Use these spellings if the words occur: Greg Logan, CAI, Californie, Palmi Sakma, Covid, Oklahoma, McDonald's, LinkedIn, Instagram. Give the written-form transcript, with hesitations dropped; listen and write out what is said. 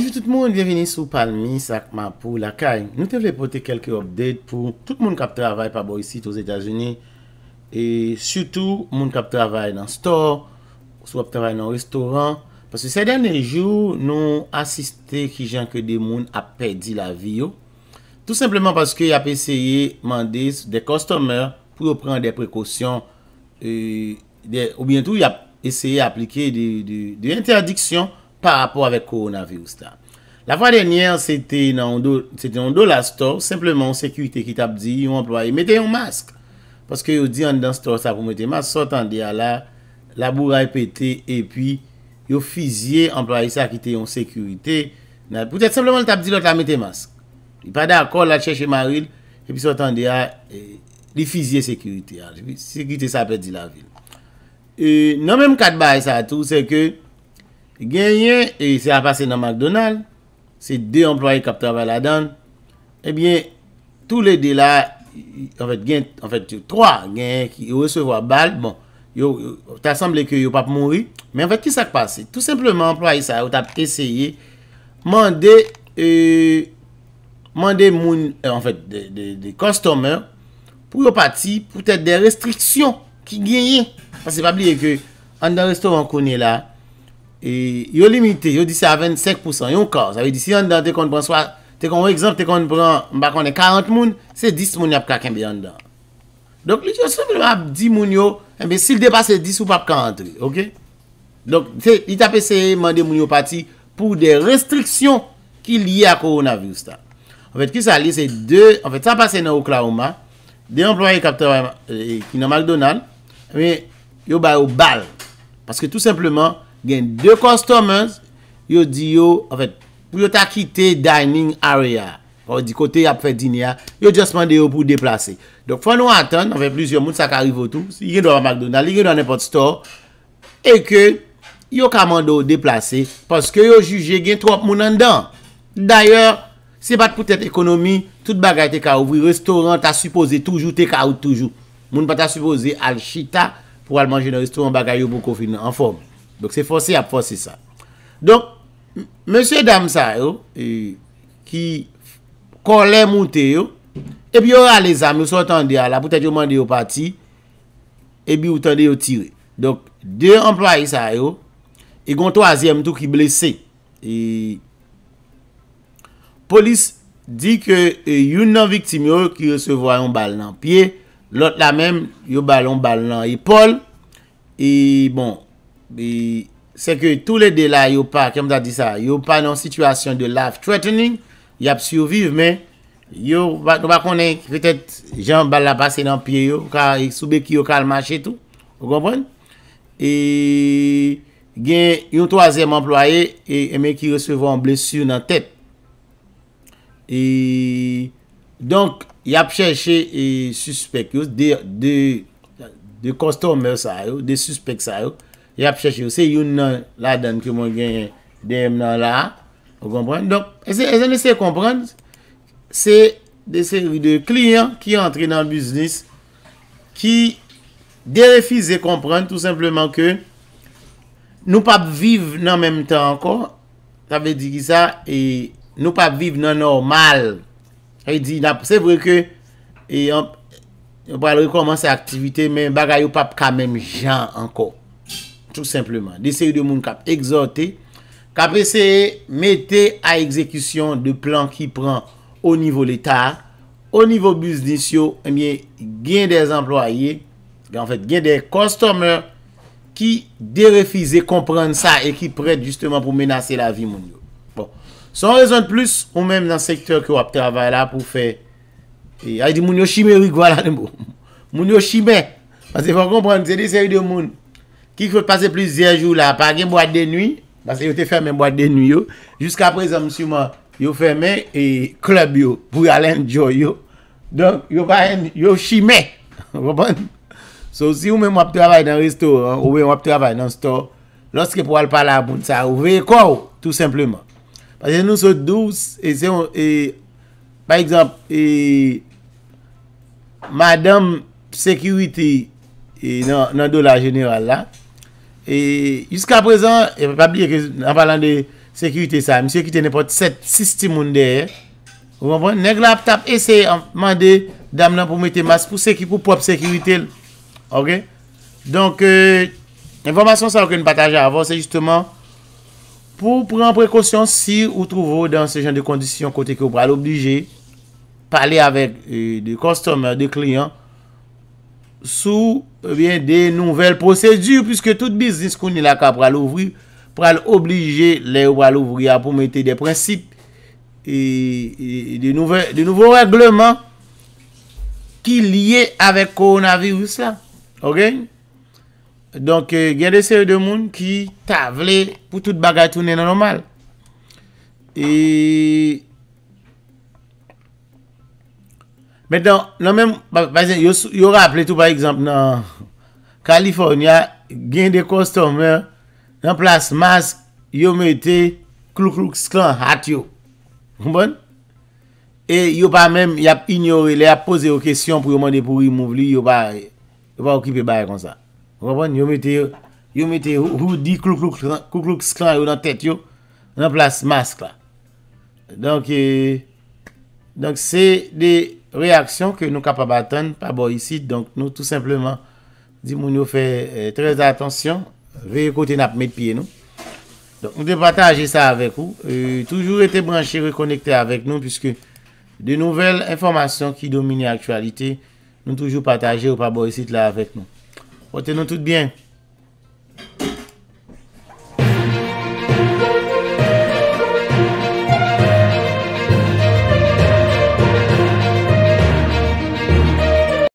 Bonjour tout le monde, bienvenue sur Palmi Sakma pour la CAI. Nous voulons porter quelques updates pour tout le monde qui travaille par ici aux États-Unis et surtout le monde qui travaille dans le store, soit qui travaille dans le restaurant. Parce que ces derniers jours, nous assistons qui gens que des monde a perdu la vie. Tout simplement parce qu'il a essayé de demander des customers pour prendre des précautions ou bien tout, il a essayé d'appliquer des interdictions par rapport avec le coronavirus. La fois dernière, c'était dans un dollar store, simplement en sécurité qui t'a dit, ils ont employé, mettez un masque. Parce que ils disent dans le store, ça pour mettre un masque, sortez là, la bourraille pété, et puis, ils ont fusillé, employé ça qui était en sécurité. Peut-être simplement, ils ont dit, l'autre, mettez un masque. Ils pas d'accord, là, chercher Maril, et puis sortez là, ils fusillé sécurité. Sécurité, ça perdit la ville. Et non, même 4 bails, ça tout, c'est que, gagné et c'est à passer dans McDonald's, c'est 2 employés qui travaillent là-dedans. Eh bien, tous les deux là, en fait, 3 gagnés qui recevront balle. Bon, t'as semblé que yo pas mourir, mais en fait, qu'est-ce qui s'est passé? Tout simplement, employé ça, ou t'as essayé, demander moun, en fait, des customers pour partir, peut-être des restrictions qui gagnent. Parce que pas oublier que, en dans restaurant qu'on est là, et ils ont limité, ils ont dit ça à 25%, ils ont encore. Ça veut dire si on dans tes comptes prend soit, tes comptes exemple, tes comptes prend 40 personnes, c'est 10 personnes qui a pas qu'un bien dedans. Donc les gens simplement dit moun yo, mais s'il dépasse 10 ou pas qu'à entrer, OK? Donc c'est il t'a essayé demander moun yo parti pour des restrictions qui liées à coronavirus là. En fait, qui ça lié c'est deux, en fait ça passé dans Oklahoma, des employés capteurs qui dans McDonald's, mais yo ba au bal parce que tout simplement il y a 2 customers, ils disent, en fait, pour qu'ils quitté dining area, on dit côté ils ont fait dîner, ils ont juste demandé pour déplacer. Donc, faut nous attendre, on fait plusieurs monde ça arrive autour, il y a dans McDonald's, il y a dans n'importe store, et que ils ont commandé déplacer parce que ils ont jugé qu'il y a trop de monde dedans. D'ailleurs, c'est pas pour être économie, toute bagaille t'es qu'à ouvrir restaurant, t'as supposé toujours t'es qu'à ouvrir toujours. Monde pas t'as supposé aller chita pour aller manger dans restaurant bagaille pour confiner en forme. Donc, c'est forcé à forcer ça. Donc, monsieur dame ça, qui collait monté, et puis, il les amis, ils sont tendés à la, peut-être, ils ont demandé au parti, et puis, ils tendez au tirer. Donc, 2 employés ça, et un 3e tout qui blessé. Et police dit que, une victime, qui recevra un balle dans le pied, l'autre la même, il ballon balle dans l'épaule, et bon, c'est que tous les délais, ils pas, comme tu dit ça, ils pas dans situation de life threatening, ils ont survivre, mais ils ne connaissent pas peut-être Jean Balla passer dans le pied, car ils soubent qu'ils ont marché tout. Vous comprenez? Et il y a un 3e employé qui recevra une blessure dans la tête. Et donc, il a cherché suspects, des customers, des suspects, il a cherché, c'est une la donne que moi gagne DM là, vous comprenez? Donc, essayez de comprendre, c'est des séries de clients qui entrent dans le business, qui refusent de comprendre tout simplement que nous pas vivre dans le même temps encore, ça veut dire ça, et nous pas vivre dans le normal. Il dit, c'est vrai que, et on va recommencer l'activité, mais bagaille ou pas quand même gens encore. Tout simplement, des séries de monde qui ont exhorté, qui ont essayé de mettre à exécution de plans qui prend au niveau de l'État, au niveau business, eh bien, il y a des employés, en fait, il y a des customers qui refusent de comprendre ça et qui prêtent justement pour menacer la vie. Bon, sans raison de plus, ou même dans le secteur que vous travaillez là pour faire. Il dit, moun yo chimérique, voilà le mot. Moun yo chimérique. Parce que vous comprenez, c'est des séries de monde qui peut passer plusieurs jours là, par une boîte de nuit, parce qu'ils ont fermé une boîte de nuit, jusqu'à présent, monsieur, ils ont fermé et club yo, pour aller enjoy yo. Donc, ils ont chimé. Vous comprenez? Donc, si vous-même vous travaillez dans un restaurant, ou vous travaillez dans un store, lorsque vous allez parler à vous, ça vous verrez quoi, tout simplement. Parce que nous sommes douces, et par exemple, madame sécurité, et dans le dollar général là, et jusqu'à présent, il ne faut pas oublier que en parlant de sécurité ça, monsieur qui n'est pas 7-6 timoun derrière. Vous comprenez? Nèg la tap essayer demander dame là pour mettre masque pour sécurité pour propre sécurité. OK? Donc information ça que nous partageons avant c'est justement pour prendre précaution si vous trouvez dans ce genre de conditions côté que vous allez obligé parler avec des customers, des clients sous bien des nouvelles procédures puisque tout business qu'on est là pour aller ouvrir pour aller obliger les ouvrir pour mettre des principes et de nouveaux règlements qui liés avec coronavirus là. OK? Donc il y a des séries de monde qui tablent pour toute bagarre tourner normal. Et maintenant, non même il y aura appelé tout par exemple dans Californie, gain des customers en place masque, yo metté clou clou clan hat yo. Bon? Et yo pas même y a ignoré les a posé aux questions pour demander pour remover, yo pas occupé bail comme ça. Vous comprenez? Yo mettez hoodie clou clou clan yo dans tête yo, en place masque là. Donc c'est des réaction que nous capables d'attendre pas bon ici donc nous tout simplement dit nous fait très attention veillez côté n'a mettre pied nous donc nous devons partager ça avec vous toujours été branché reconnecté avec nous puisque de nouvelles informations qui dominent l'actualité nous toujours partager ou pas bon ici là avec nous portez-nous tout bien.